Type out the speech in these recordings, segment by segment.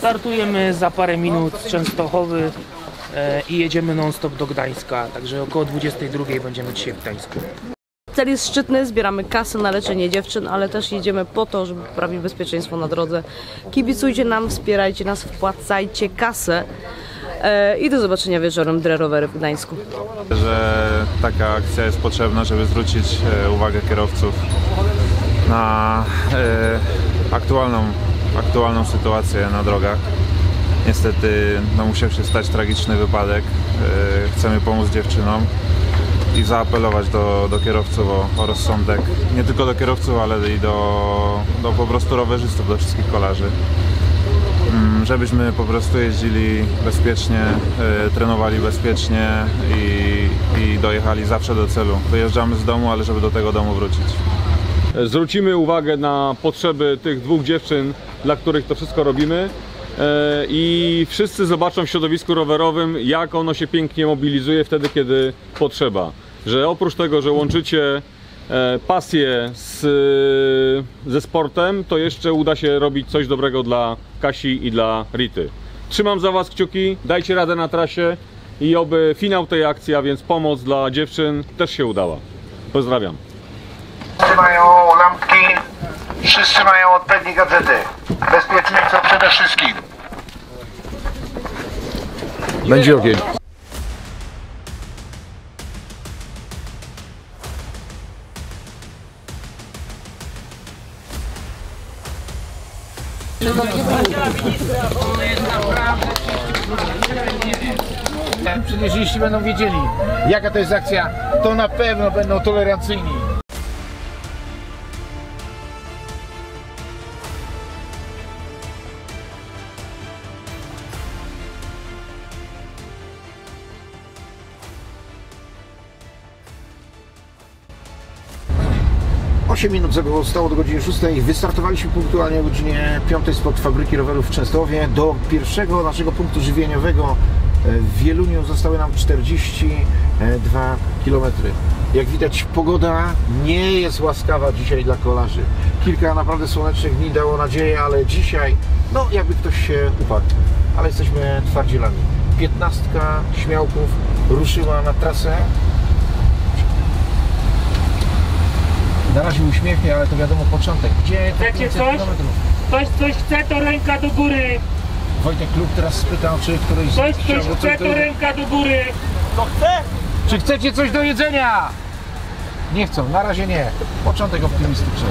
Startujemy za parę minut z Częstochowy i jedziemy non-stop do Gdańska, także około 22:00 będziemy dzisiaj w Gdańsku. Cel jest szczytny, zbieramy kasę na leczenie dziewczyn, ale też jedziemy po to, żeby poprawić bezpieczeństwo na drodze. Kibicujcie nam, wspierajcie nas, wpłacajcie kasę i do zobaczenia wieczorem Drerowery w Gdańsku. Że taka akcja jest potrzebna, żeby zwrócić uwagę kierowców na aktualną sytuację na drogach. Niestety musiał się stać tragiczny wypadek. Chcemy pomóc dziewczynom i zaapelować do kierowców o rozsądek. Nie tylko do kierowców, ale i do po prostu rowerzystów, do wszystkich kolarzy. Żebyśmy po prostu jeździli bezpiecznie, trenowali bezpiecznie i dojechali zawsze do celu. Wyjeżdżamy z domu, ale żeby do tego domu wrócić. Zwrócimy uwagę na potrzeby tych dwóch dziewczyn, dla których to wszystko robimy. I wszyscy zobaczą w środowisku rowerowym, jak ono się pięknie mobilizuje wtedy, kiedy potrzeba. Że oprócz tego, że łączycie pasję ze sportem, to jeszcze uda się robić coś dobrego dla Kasi i dla Rity. Trzymam za Was kciuki, dajcie radę na trasie i oby finał tej akcji, a więc pomoc dla dziewczyn, też się udała. Pozdrawiam. Wszyscy mają lampki, wszyscy mają odpowiednie gadżety. Bezpieczeństwo przede wszystkim. Będzie ogień. On jest naprawdę przecież jeśli będą wiedzieli, jaka to jest akcja, to na pewno będą tolerancyjni. Osiem minut zostało do godziny 6:00. Wystartowaliśmy punktualnie o godzinie 5:00 spod fabryki rowerów w Częstochowie. Do pierwszego naszego punktu żywieniowego w Wieluniu zostały nam 42 km. Jak widać, pogoda nie jest łaskawa dzisiaj dla kolarzy. Kilka naprawdę słonecznych dni dało nadzieję, ale dzisiaj, no jakby ktoś się uparł, ale jesteśmy twardzielami. 15 śmiałków ruszyła na trasę. Na razie uśmiechnie, ale to wiadomo początek. Gdzie to 500 km? Ktoś coś chce, to ręka do góry. Wojtek Kluk teraz spytał, czy któryś... Ktoś chce, to ręka do góry. To chce? Czy chcecie coś do jedzenia? Nie chcą, na razie nie. Początek optymistyczny.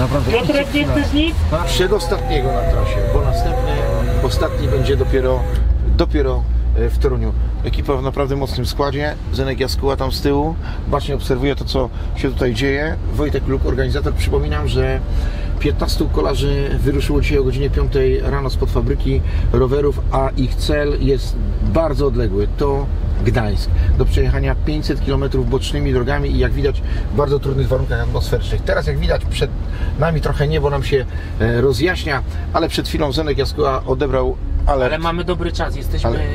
Naprawdę. Piotrek, nie chcesz nic? Przedostatniego na trasie, bo następny, ostatni będzie dopiero w Toruniu. Ekipa w naprawdę mocnym składzie, Zenek Jaskuła tam z tyłu, bacznie obserwuje to, co się tutaj dzieje. Wojtek Luk, organizator. Przypominam, że 15 kolarzy wyruszyło dzisiaj o godzinie 5 rano spod fabryki rowerów, a ich cel jest bardzo odległy. To Gdańsk. Do przejechania 500 km bocznymi drogami i jak widać w bardzo trudnych warunkach atmosferycznych. Teraz jak widać przed nami trochę niebo nam się rozjaśnia, ale przed chwilą Zenek Jaskuła odebrał alert. Ale mamy dobry czas, jesteśmy...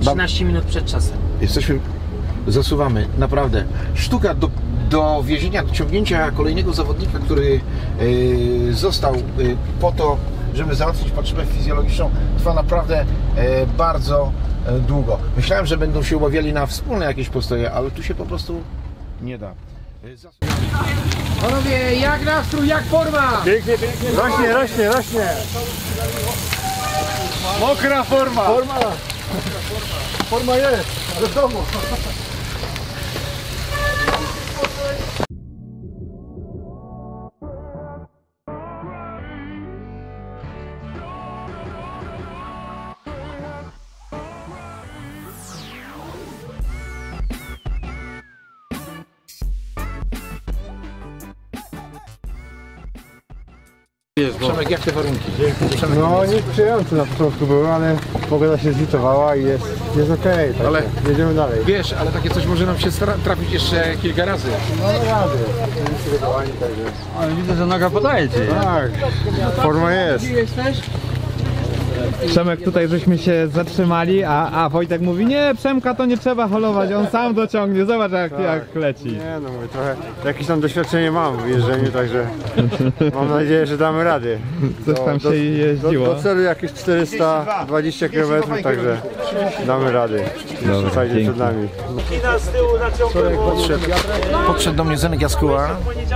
13 minut przed czasem. Jesteśmy, zasuwamy, naprawdę. Sztuka do wiezienia, dociągnięcia kolejnego zawodnika, który został po to, żeby załatwić potrzebę fizjologiczną, trwa naprawdę bardzo długo. Myślałem, że będą się umawiali na wspólne jakieś postoje, ale tu się po prostu nie da. Panowie, jak nastrój, jak forma? Pięknie, pięknie. Rośnie. Mokra forma. Forma jest, do domu. Przemek, jak te warunki? No nieprzyjemne na początku były, ale pogoda się zlitowała i jest okej, tak ale jedziemy dalej. Wiesz, ale takie coś może nam się trafić jeszcze kilka razy. No razy, ale widzę, że noga podaje Ci. Tak, forma jest. Przemek tutaj żeśmy się zatrzymali, a Wojtek mówi, nie, Przemka to nie trzeba holować, on sam dociągnie, zobacz jak leci. Nie no, mówię, trochę jakieś tam doświadczenie mam w jeżdżeniu, także mam nadzieję, że damy radę. Coś tam się jeździło. Do celu jakieś 420 km, także damy radę. Słuchajcie przed nami. Podszedł do mnie Zenek Jaskuła,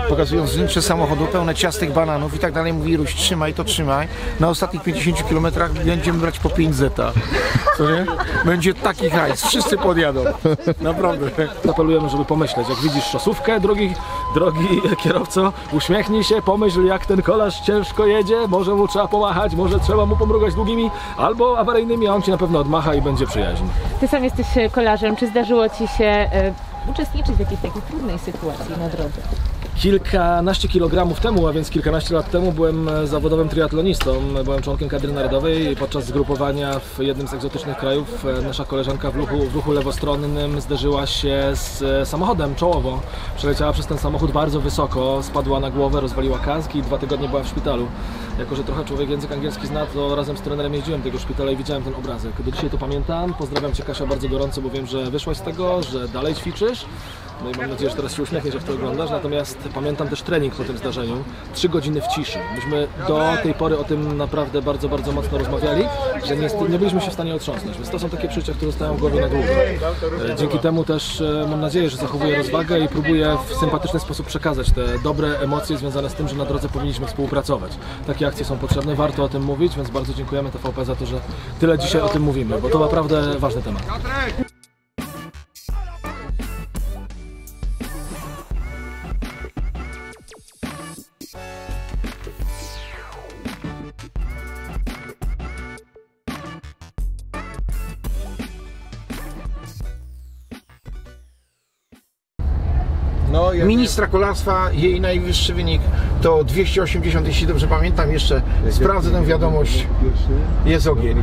pokazując zdjęcie samochodu pełne ciastek, bananów i tak dalej, mówi Ruś, trzymaj to, trzymaj. Na ostatnich 50 km będziemy brać po 5 zeta. Co nie? Będzie taki hajs, wszyscy podjadą. Naprawdę. Apelujemy, żeby pomyśleć. Jak widzisz szosówkę, drogi kierowco, uśmiechnij się, pomyśl, jak ten kolarz ciężko jedzie, może mu trzeba pomachać, może trzeba mu pomrugać długimi albo awaryjnymi, a on ci na pewno odmacha i będzie przyjaźń. Ty sam jesteś kolarzem. Czy zdarzyło ci się uczestniczyć w jakiejś takiej trudnej sytuacji na drodze? Kilkanaście kilogramów temu, a więc kilkanaście lat temu byłem zawodowym triatlonistą, byłem członkiem kadry narodowej i podczas zgrupowania w jednym z egzotycznych krajów nasza koleżanka w ruchu lewostronnym zderzyła się z samochodem czołowo. Przeleciała przez ten samochód bardzo wysoko, spadła na głowę, rozwaliła kask i 2 tygodnie była w szpitalu. Jako że trochę człowiek język angielski zna, to razem z trenerem jeździłem do tego szpitala i widziałem ten obrazek. Do dzisiaj to pamiętam. Pozdrawiam Cię, Kasia, bardzo gorąco, bo wiem, że wyszłaś z tego, że dalej ćwiczysz. No i mam nadzieję, że teraz się uśmiechniesz, jak to oglądasz. Natomiast pamiętam też trening po tym zdarzeniu. 3 godziny w ciszy. Myśmy do tej pory o tym naprawdę bardzo, bardzo mocno rozmawiali, że nie byliśmy się w stanie otrząsnąć. Więc to są takie przeżycia, które zostają w głowie na długo. Dzięki temu też mam nadzieję, że zachowuję rozwagę i próbuję w sympatyczny sposób przekazać te dobre emocje związane z tym, że na drodze powinniśmy współpracować. Takie akcje są potrzebne, warto o tym mówić, więc bardzo dziękujemy TVP za to, że tyle dzisiaj o tym mówimy, bo to naprawdę ważny temat. Ministra kolarstwa, jej najwyższy wynik to 280, jeśli dobrze pamiętam, jeszcze sprawdzę tę wiadomość, jest ogień.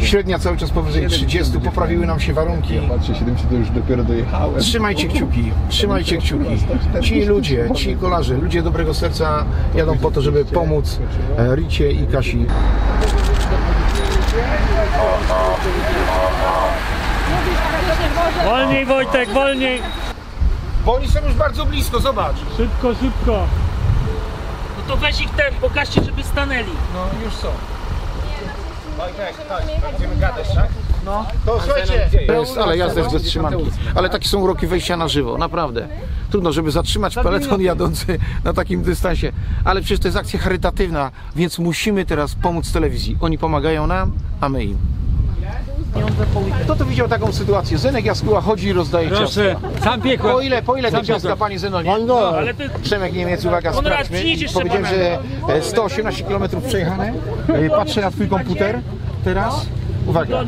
Średnia cały czas powyżej 30, poprawiły nam się warunki. Patrzcie, 70 to już dopiero dojechałem. Trzymajcie kciuki, trzymajcie kciuki. Ci ludzie, ci kolarze, ludzie dobrego serca jadą po to, żeby pomóc Ricie i Kasi. Wolniej Wojtek, wolniej! Bo oni są już bardzo blisko, zobacz. Szybko, szybko. No to weź ich ten, pokażcie, żeby stanęli. No, już są. Wojtek, tak, będziemy gadać, tak? No. To słuchajcie. Ale jazda jest bez trzymanki. Ale takie są uroki wejścia na żywo, naprawdę. Trudno, żeby zatrzymać peleton jadący na takim dystansie. Ale przecież to jest akcja charytatywna, więc musimy teraz pomóc telewizji. Oni pomagają nam, a my im. Kto tu widział taką sytuację? Zenek Jaskuła chodzi i rozdaje ciastka. Sam piekło. Po ile te ciastka, panie Zenonie? Ale ty... Przemek Niemiec, uwaga, sprawdźmy. Powiedziałem, że 118 km przejechane. Patrzę na twój komputer teraz. Uwaga,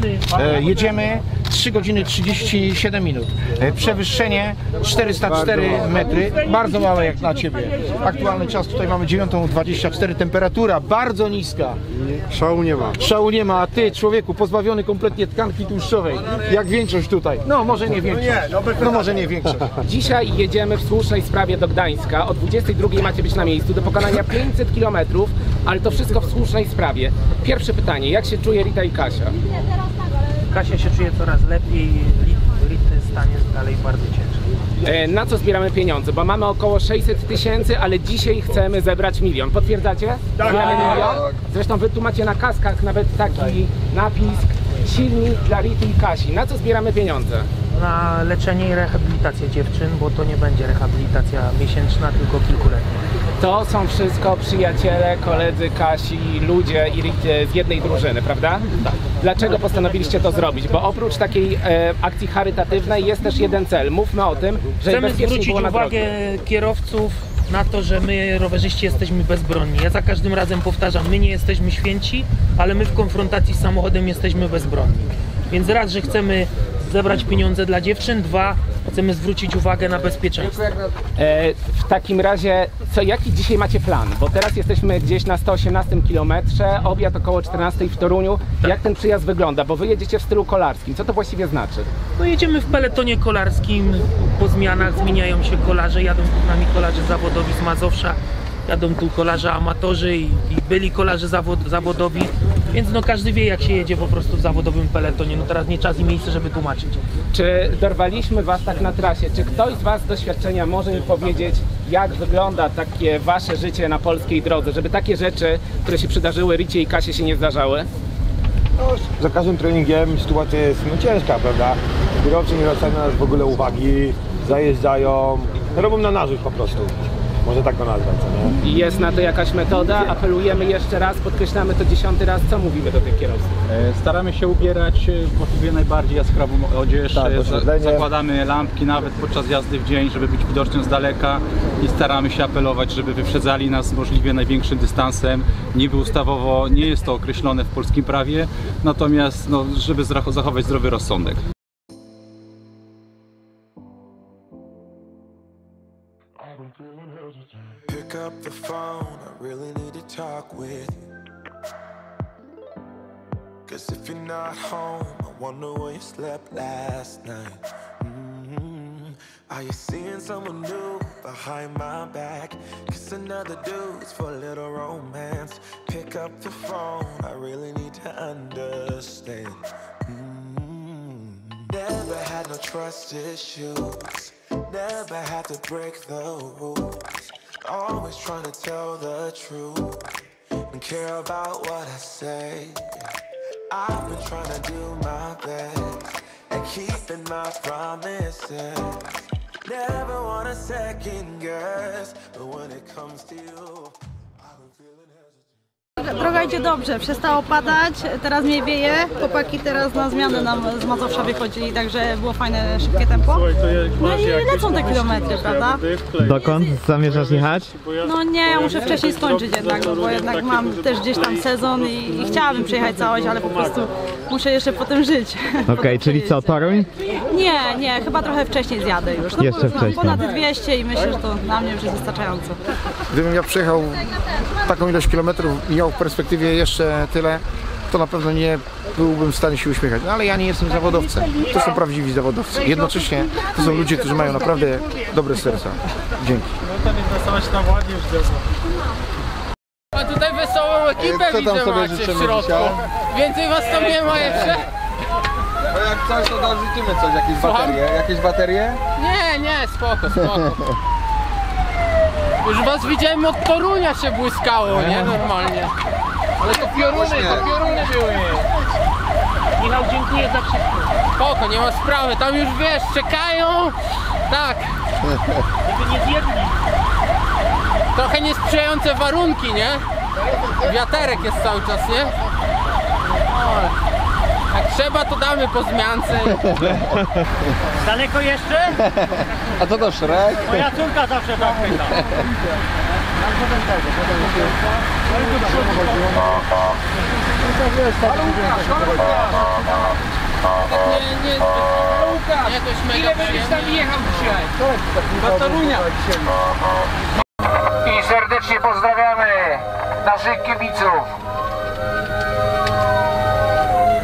jedziemy 3 godziny 37 minut. Przewyższenie 404 metry, bardzo małe jak na ciebie. Aktualny czas tutaj mamy 9:24, temperatura bardzo niska. Szału nie ma. Szału nie ma, a ty, człowieku, pozbawiony kompletnie tkanki tłuszczowej, jak większość tutaj. No może nie większość. No może nie większość. Dzisiaj jedziemy w słusznej sprawie do Gdańska. O 22:00 macie być na miejscu do pokonania 500 km, ale to wszystko w słusznej sprawie. Pierwsze pytanie, jak się czuje Rita i Kasia? Kasia się czuje coraz lepiej, Rity stanie dalej bardzo ciężko. Na co zbieramy pieniądze? Bo mamy około 600 000, ale dzisiaj chcemy zebrać 1 000 000. Potwierdzacie? Tak. Zresztą wy tu macie na kaskach nawet taki napis, silnik dla Rity i Kasi. Na co zbieramy pieniądze? Na leczenie i rehabilitację dziewczyn, bo to nie będzie rehabilitacja miesięczna, tylko kilkuletnia. To są wszystko przyjaciele, koledzy Kasi, ludzie z jednej drużyny, prawda? Tak. Dlaczego postanowiliście to zrobić? Bo oprócz takiej akcji charytatywnej jest też jeden cel. Mówmy o tym, że chcemy zwrócić uwagę kierowców na to, że my rowerzyści jesteśmy bezbronni. Ja za każdym razem powtarzam, my nie jesteśmy święci, ale my w konfrontacji z samochodem jesteśmy bezbronni. Więc raz, że chcemy zebrać pieniądze dla dziewczyn, 2, chcemy zwrócić uwagę na bezpieczeństwo. W takim razie, jaki dzisiaj macie plan? Bo teraz jesteśmy gdzieś na 118 km, obiad około 14:00 w Toruniu. Tak. Jak ten przyjazd wygląda? Bo wy jedziecie w stylu kolarskim. Co to właściwie znaczy? No jedziemy w peletonie kolarskim, po zmianach zmieniają się kolarze, jadą z nami kolarze zawodowi z Mazowsza, jadą tu kolarze amatorzy i byli kolarze zawodowi, więc no każdy wie, jak się jedzie po prostu w zawodowym peletonie. No teraz nie czas i miejsce, żeby tłumaczyć. Czy dorwaliśmy was tak na trasie? Czy ktoś z was z doświadczenia może mi powiedzieć, jak wygląda takie wasze życie na polskiej drodze, żeby takie rzeczy, które się przydarzyły Ricie i Kasie, się nie zdarzały? No, za każdym treningiem sytuacja jest no, ciężka, prawda? Kierowcy nie zwracają na nas w ogóle uwagi, zajeżdżają, robią na narzut po prostu. Może tak to nazwać, nie? Jest na to jakaś metoda, apelujemy jeszcze raz, podkreślamy to 10. raz, co mówimy do tych kierowców? Staramy się ubierać możliwie najbardziej jaskrawą odzież, tak, zakładamy lampki nawet podczas jazdy w dzień, żeby być widocznym z daleka i staramy się apelować, żeby wyprzedzali nas możliwie największym dystansem. Niby ustawowo nie jest to określone w polskim prawie, natomiast no, żeby zachować zdrowy rozsądek. Pick up the phone, I really need to talk with you. Cause if you're not home, I wonder where you slept last night. Are you seeing someone new behind my back? Cause another dude's for a little romance. Pick up the phone, I really need to understand. Never had no trust issues. Never had to break the rules. Always trying to tell the truth and care about what I say. I've been trying to do my best and keeping my promises. Never want a second guess, but when it comes to you. Droga idzie dobrze, przestało padać, teraz mnie wieje, chłopaki teraz na zmianę nam z Mazowsza wychodzili, także było fajne, szybkie tempo. No i lecą te kilometry, prawda? Dokąd zamierzasz jechać? No nie, ja muszę wcześniej skończyć jednak, no bo jednak mam też gdzieś tam sezon i chciałabym przyjechać całość, ale po prostu muszę jeszcze potem żyć. Okej, czyli co, Toruń? Nie, nie, chyba trochę wcześniej zjadę już. No jeszcze wcześniej. Ponad 200 i myślę, że to na mnie już jest wystarczająco. Gdybym ja przyjechał taką ilość kilometrów, miał w perspektywie jeszcze tyle, to na pewno nie byłbym w stanie się uśmiechać. No ale ja nie jestem zawodowcem. To są prawdziwi zawodowcy. Jednocześnie to są ludzie, którzy mają naprawdę dobre serca. Dzięki. A tutaj wesołą ekipę widzę macie w środku. Więcej was tam nie ma jeszcze? No jak coś, to dorzucimy coś, jakieś baterie. Jakieś baterie? Nie, nie, spoko, spoko. Już was widziałem, od Torunia się błyskało, nie? Normalnie. Ale to pioruny były. Michał, dziękuję za wszystko. Spoko, nie ma sprawy, tam już wiesz, czekają. Tak. Żeby nie zjedli. Trochę niesprzyjające warunki, nie? Wiaterek jest cały czas, nie? Jak trzeba, to damy po zmiance. Daleko jeszcze? A to do Szrek? Moja córka zawsze tak pyta. Łukasz, ile będziesz tam jechał dzisiaj? Do Torunia. I serdecznie pozdrawiamy naszych kibiców.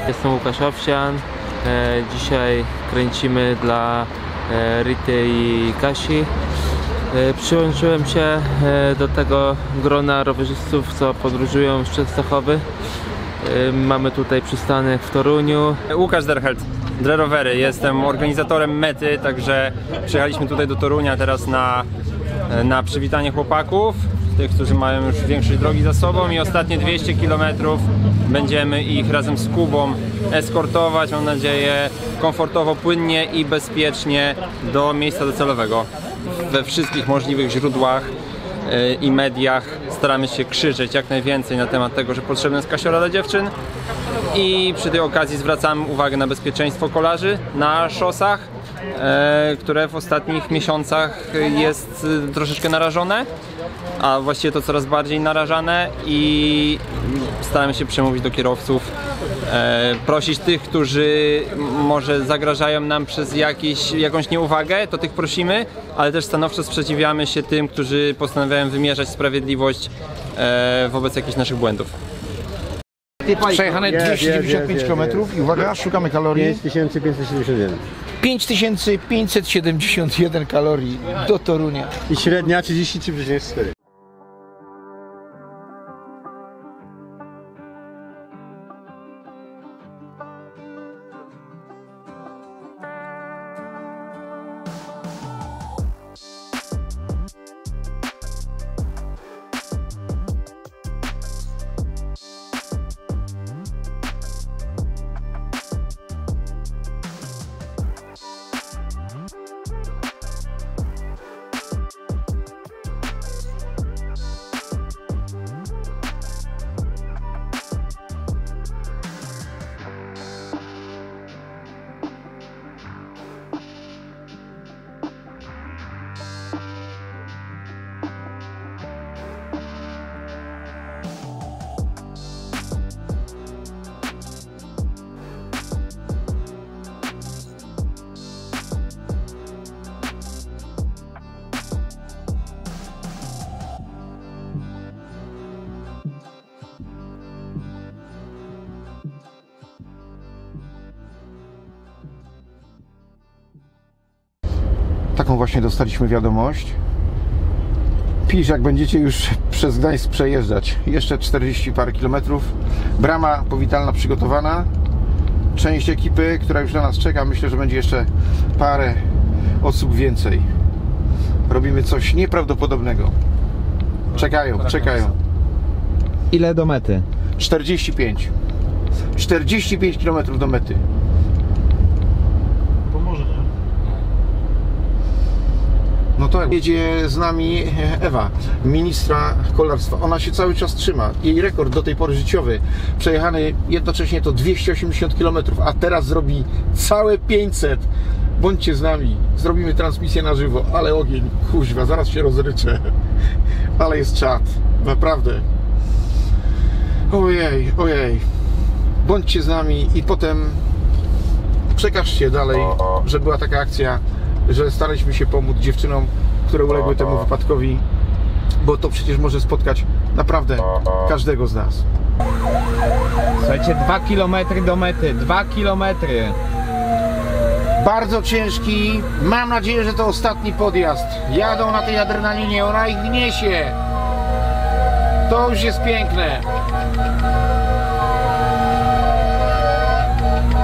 Jestem Łukasz Owsian, dzisiaj kręcimy dla Rity i Kasi. Przyłączyłem się do tego grona rowerzystów, co podróżują z Częstochowy. Mamy tutaj przystanek w Toruniu. Łukasz Derhelt, Dre Rowery, jestem organizatorem mety, także przyjechaliśmy tutaj do Torunia teraz na przywitanie chłopaków. Tych, którzy mają już większość drogi za sobą i ostatnie 200 km będziemy ich razem z Kubą eskortować, mam nadzieję, komfortowo, płynnie i bezpiecznie do miejsca docelowego. We wszystkich możliwych źródłach i mediach staramy się krzyczeć jak najwięcej na temat tego, że potrzebna jest kasiorada dziewczyn i przy tej okazji zwracamy uwagę na bezpieczeństwo kolarzy na szosach, które w ostatnich miesiącach jest troszeczkę narażone, a właściwie to coraz bardziej narażane i staramy się przemówić do kierowców, prosić tych, którzy może zagrażają nam przez jakąś nieuwagę, to tych prosimy, ale też stanowczo sprzeciwiamy się tym, którzy postanawiają wymierzać sprawiedliwość wobec jakichś naszych błędów. Przejechane 295 km i uwaga, szukamy kalorii. 5571. 5571 kalorii do Torunia. I średnia 33,4. taką właśnie dostaliśmy wiadomość. Pisz, jak będziecie już przez Gdańsk przejeżdżać. Jeszcze 40 parę kilometrów. Brama powitalna przygotowana. Część ekipy, która już na nas czeka. Myślę, że będzie jeszcze parę osób więcej. Robimy coś nieprawdopodobnego. Czekają. Ile do mety? 45. 45 km do mety. Pomoże, nie? No to jedzie z nami Ewa, ministra kolarstwa. Ona się cały czas trzyma. Jej rekord do tej pory życiowy przejechany jednocześnie to 280 km, a teraz zrobi całe 500. Bądźcie z nami. Zrobimy transmisję na żywo. Ale ogień, kuźwa, zaraz się rozryczę. Ale jest czad. Naprawdę. Ojej, ojej. Bądźcie z nami i potem przekażcie dalej, że była taka akcja, że staraliśmy się pomóc dziewczynom, które uległy temu wypadkowi, bo to przecież może spotkać naprawdę każdego z nas. Słuchajcie, 2 km do mety, 2 km. Bardzo ciężki, mam nadzieję, że to ostatni podjazd. Jadą na tej adrenalinie, ona ich niesie. To już jest piękne.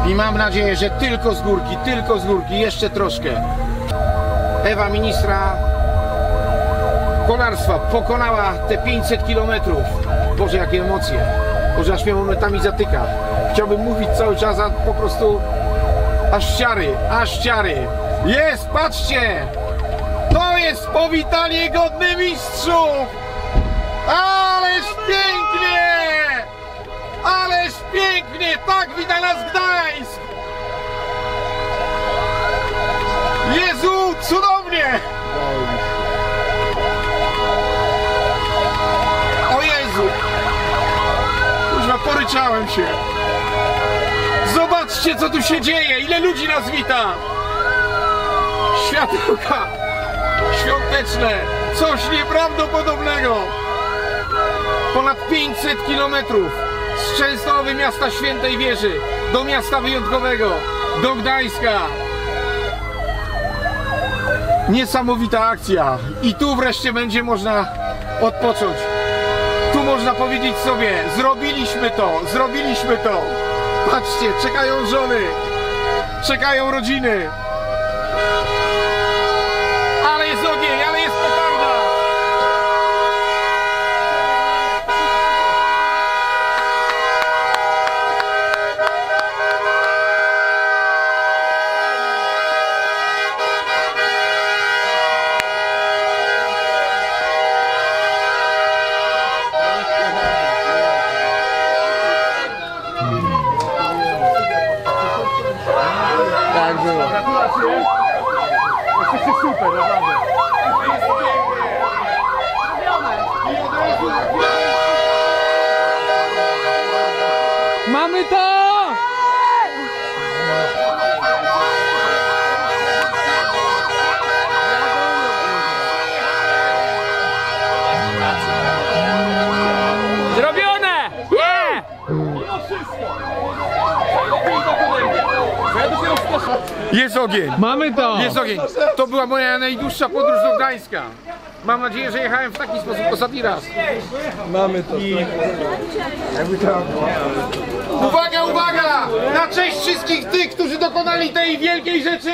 I mam nadzieję, że tylko z górki, jeszcze troszkę. Ewa, ministra kolarstwa, pokonała te 500 km. Boże, jakie emocje. Boże, aż mnie momentami zatyka. Chciałbym mówić cały czas, a po prostu aż ciary. Jest, patrzcie! To jest powitanie godne mistrzów! Ależ pięknie! Ależ pięknie! Tak wita nas Gdańsk! Jezu, cudownie! O Jezu! Kurwa, poryczałem się! Zobaczcie, co tu się dzieje! Ile ludzi nas wita! Światełka! Świąteczne! Coś nieprawdopodobnego! Ponad 500 kilometrów! Z Częstochowy, miasta Świętej Wieży, do miasta wyjątkowego, do Gdańska. Niesamowita akcja. I tu wreszcie będzie można odpocząć. Tu można powiedzieć sobie, zrobiliśmy to. Patrzcie, czekają żony, czekają rodziny. Ale jest ogień, ale jest petarda. Mamy to! Zrobione! Yeah! Jest ogień! Mamy to! Jest ogień! To była moja najdłuższa podróż do Gdańska. Mam nadzieję, że jechałem w taki sposób ostatni raz. Mamy to. Uwaga, uwaga! Na cześć wszystkich tych, którzy dokonali tej wielkiej rzeczy!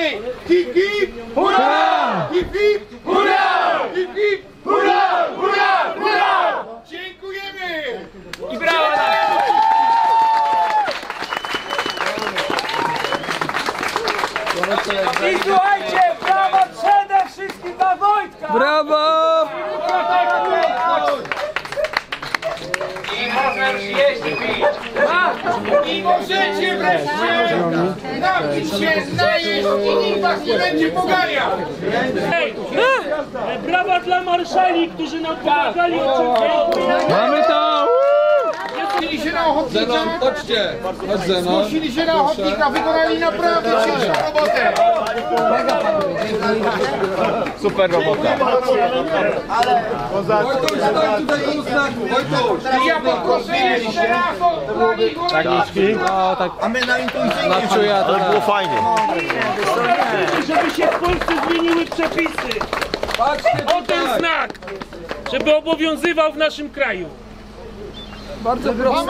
Hip, hip, hurra! Hip, hip, hurra! Hip, hip, hurra! Hurra! Hurra! Dziękujemy! I brawo! I słuchajcie, brawo przede wszystkim dla Wojtka! Brawo! I można już jeździć! I możecie wreszcie napić się, najeść i nikt was nie będzie poganiał! Brawa dla marszali, którzy nam pomagali! Mamy to! Zgłosili się na ochotnika. Zenon, chodźcie. Chodź, Zenon. Zgłosili się na ochotnika, wykonali naprawdę ciężką robotę. Super robota. Ale... Wojtuś, stań tutaj koło znaku. Wojtuś. Ja poproszę jeszcze raz o planie kolejki. A my na intuicyjnie. To było fajnie. Żeby się w Polsce zmieniły przepisy. O ten znak. Żeby obowiązywał w naszym kraju. Bardzo proszę.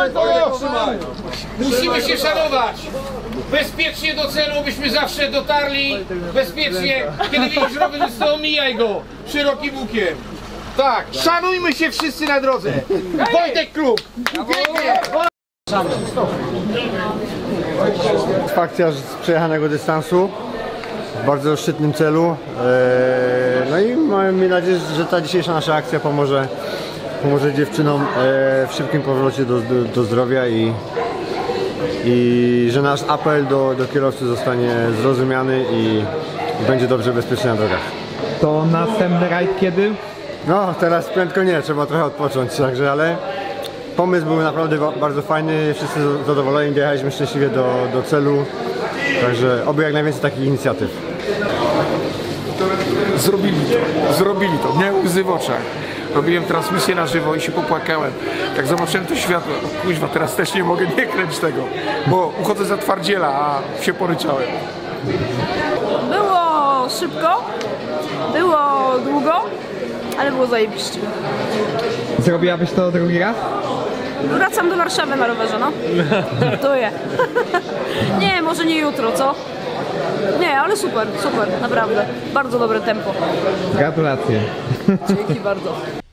Musimy się szanować. Bezpiecznie do celu, byśmy zawsze dotarli. Bezpiecznie. Kiedy widzisz rower, to omijaj go szerokim łukiem. Tak. Szanujmy się wszyscy na drodze. Wojtek Kruk. Fakcja z przejechanego dystansu. W bardzo szczytnym celu. No i mamy nadzieję, że ta dzisiejsza nasza akcja pomoże dziewczynom w szybkim powrocie do zdrowia i że nasz apel do kierowcy zostanie zrozumiany i będzie dobrze bezpiecznie na drogach. To następny rajd kiedy? No teraz prędko nie, trzeba trochę odpocząć, także, ale pomysł był naprawdę bardzo fajny, wszyscy zadowoleni, dojechaliśmy szczęśliwie do celu, także oby jak najwięcej takich inicjatyw. Zrobili to, miałem łzy w oczach. Robiłem transmisję na żywo i się popłakałem. Jak zobaczyłem to światło, kuźwa, teraz też nie mogę, nie kręć tego, bo uchodzę za twardziela, a się poryczałem. Było szybko, było długo, ale było zajebiście. Zrobiłabyś to drugi raz? Wracam do Warszawy na rowerze, no. Żartuję. Nie, może nie jutro, co? Nie, ale super, super, naprawdę. Bardzo dobre tempo. Gratulacje. Dzięki bardzo.